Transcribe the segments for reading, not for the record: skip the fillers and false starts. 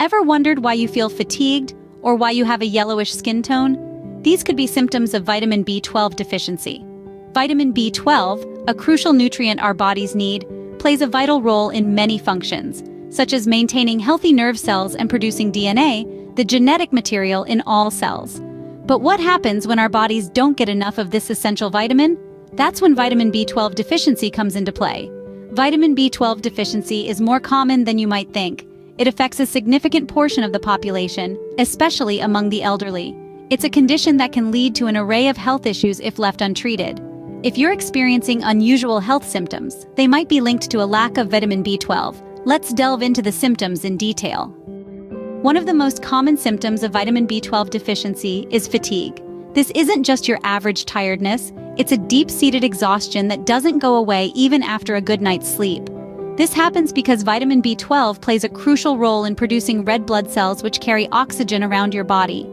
Ever wondered why you feel fatigued or why you have a yellowish skin tone? These could be symptoms of vitamin B12 deficiency. Vitamin B12, a crucial nutrient our bodies need, plays a vital role in many functions, such as maintaining healthy nerve cells and producing DNA, the genetic material in all cells. But what happens when our bodies don't get enough of this essential vitamin? That's when vitamin B12 deficiency comes into play. Vitamin B12 deficiency is more common than you might think. It affects a significant portion of the population, especially among the elderly. It's a condition that can lead to an array of health issues if left untreated. If you're experiencing unusual health symptoms, they might be linked to a lack of vitamin B12. Let's delve into the symptoms in detail. One of the most common symptoms of vitamin B12 deficiency is fatigue. This isn't just your average tiredness, it's a deep-seated exhaustion that doesn't go away even after a good night's sleep. This happens because vitamin B12 plays a crucial role in producing red blood cells which carry oxygen around your body.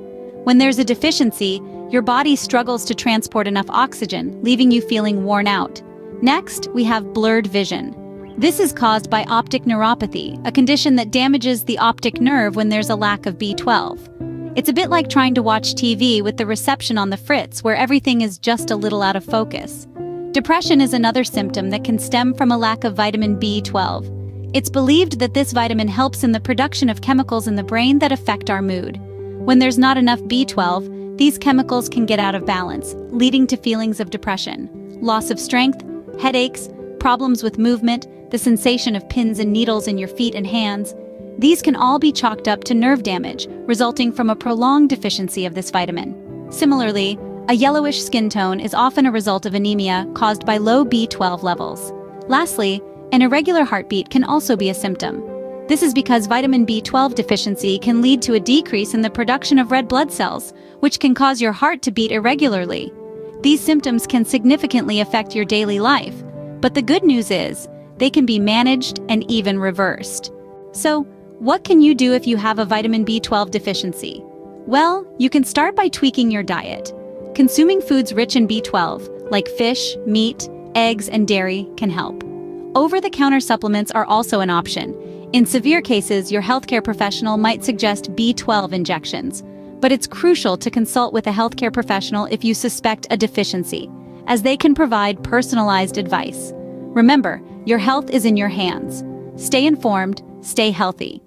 When there's a deficiency, your body struggles to transport enough oxygen, leaving you feeling worn out. Next, we have blurred vision. This is caused by optic neuropathy, a condition that damages the optic nerve when there's a lack of B12. It's a bit like trying to watch TV with the reception on the fritz, where everything is just a little out of focus. Depression is another symptom that can stem from a lack of vitamin B12. It's believed that this vitamin helps in the production of chemicals in the brain that affect our mood. When there's not enough B12, these chemicals can get out of balance, leading to feelings of depression, loss of strength, headaches, problems with movement, the sensation of pins and needles in your feet and hands. These can all be chalked up to nerve damage, resulting from a prolonged deficiency of this vitamin. Similarly, a yellowish skin tone is often a result of anemia caused by low B12 levels. Lastly, an irregular heartbeat can also be a symptom. This is because vitamin B12 deficiency can lead to a decrease in the production of red blood cells, which can cause your heart to beat irregularly. These symptoms can significantly affect your daily life, but the good news is, they can be managed and even reversed. So, what can you do if you have a vitamin B12 deficiency? Well, you can start by tweaking your diet. Consuming foods rich in B12, like fish, meat, eggs, and dairy, can help. Over-the-counter supplements are also an option. In severe cases, your healthcare professional might suggest B12 injections, but it's crucial to consult with a healthcare professional if you suspect a deficiency, as they can provide personalized advice. Remember, your health is in your hands. Stay informed, stay healthy.